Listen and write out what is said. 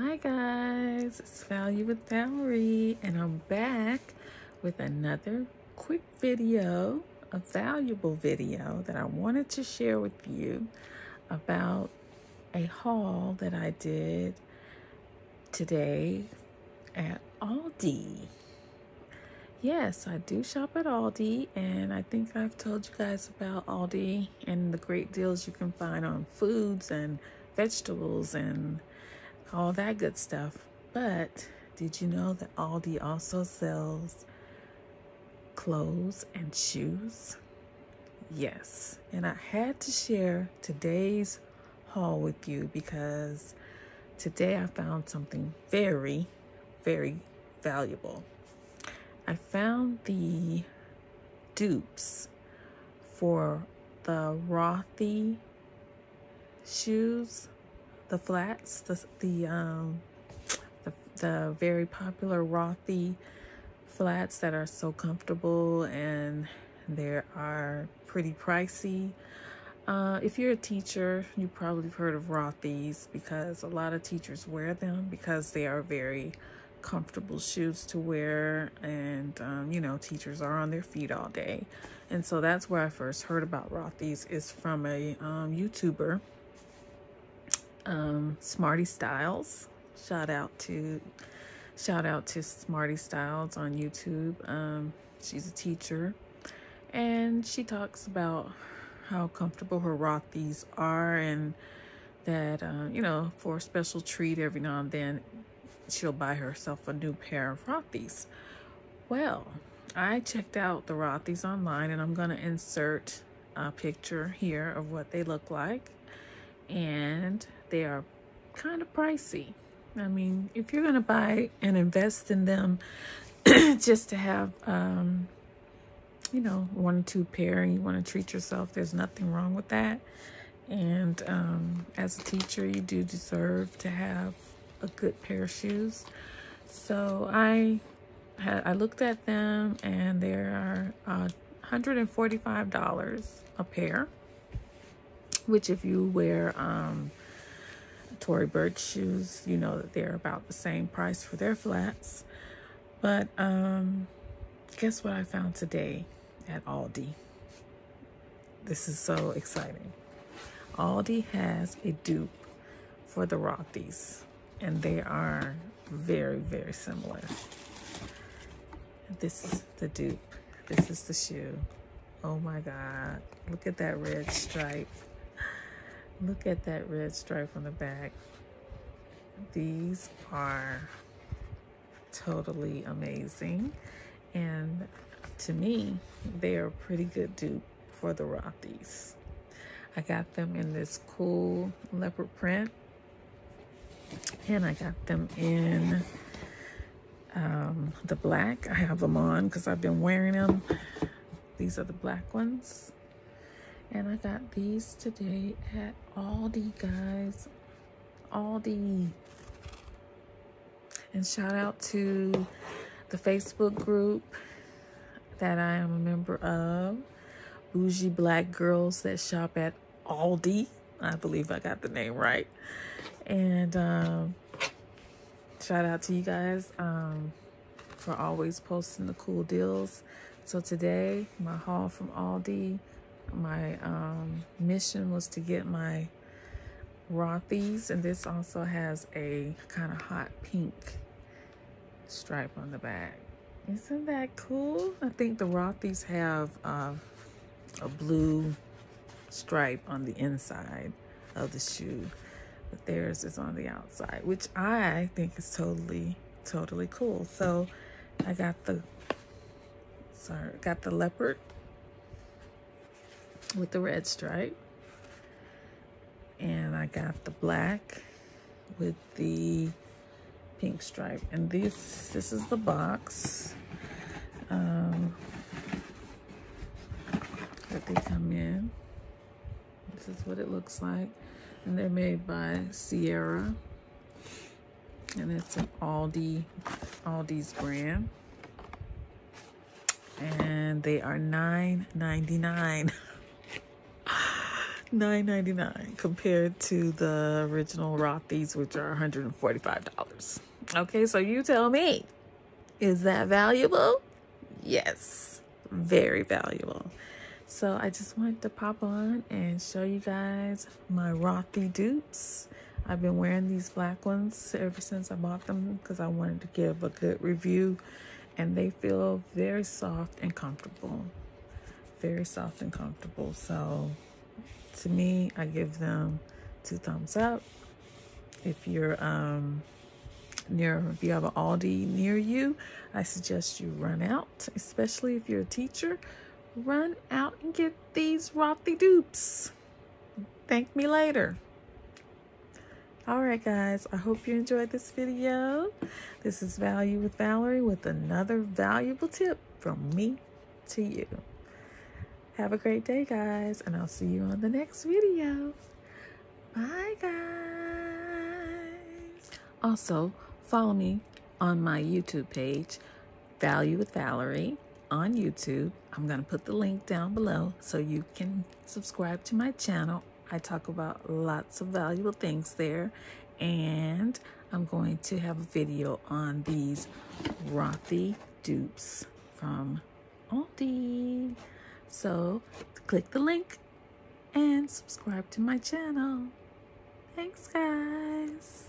Hi guys, it's ValU with Valarie, and I'm back with another quick video, a valuable video that I wanted to share with you about a haul that I did today at Aldi. Yes, I do shop at Aldi, and I think I've told you guys about Aldi and the great deals you can find on foods and vegetables and all that good stuff. But did you know that Aldi also sells clothes and shoes? Yes, and I had to share today's haul with you because today I found something very, very valuable. I found the dupes for the Rothy's shoes, the flats, the very popular Rothy's flats that are so comfortable, and they are pretty pricey. If you're a teacher, you probably have heard of Rothy's because a lot of teachers wear them because they are very comfortable shoes to wear, and you know, teachers are on their feet all day. And so that's where I first heard about Rothy's, is from a YouTuber, Smarty Styles. Shout out to Smarty Styles on YouTube. She's a teacher, and she talks about how comfortable her Rothy's are, and that you know, for a special treat every now and then, she'll buy herself a new pair of Rothy's. Well, I checked out the Rothy's online, and I'm gonna insert a picture here of what they look like, and they are kind of pricey. I mean, if you're gonna buy and invest in them just to have you know, one or two pair, and you want to treat yourself, there's nothing wrong with that. And as a teacher, you do deserve to have a good pair of shoes. So I looked at them, and they are $145 a pair, which if you wear Tory Burch shoes, you know that they're about the same price for their flats. But guess what I found today at Aldi? This is so exciting. Aldi has a dupe for the Rothy's, and they are very, very similar. This is the dupe. This is the shoe. Oh my God. Look at that red stripe. Look at that red stripe on the back. These are totally amazing. And to me, they are a pretty good dupe for the Rothy's. I got them in this cool leopard print, and I got them in the black. I have them on because I've been wearing them. These are the black ones. And I got these today at Aldi, guys. Aldi. And shout out to the Facebook group that I am a member of, Bougie Black Girls That Shop at Aldi. I believe I got the name right. And shout out to you guys for always posting the cool deals. So today, my haul from Aldi, my mission was to get my Rothy's, and this also has a kind of hot pink stripe on the back. Isn't that cool? I think the Rothy's have a blue stripe on the inside of the shoe, but theirs is on the outside, which I think is totally cool. So I got the leopard with the red stripe, and I got the black with the pink stripe. And this is the box that they come in. This is what it looks like, and they're made by Sierra, and it's an Aldi's brand, and they are $9.99. $9.99 compared to the original Rothy's, which are $145. Okay, so you tell me, is that valuable? Yes, very valuable. So I just wanted to pop on and show you guys my Rothy dupes. I've been wearing these black ones ever since I bought them because I wanted to give a good review, and they feel very soft and comfortable. Very soft and comfortable. So to me, I give them 2 thumbs up. If you're if you have an Aldi near you, I suggest you run out, especially if you're a teacher. Run out and get these Rothy dupes. Thank me later. All right, guys, I hope you enjoyed this video. This is ValU with Valarie with another valuable tip from me to you. Have a great day, guys, and I'll see you on the next video. Bye, guys. Also, follow me on my YouTube page, ValU with Valarie on YouTube. I'm going to put the link down below so you can subscribe to my channel. I talk about lots of valuable things there, and I'm going to have a video on these Rothy dupes from Aldi. So click the link and subscribe to my channel. Thanks, guys.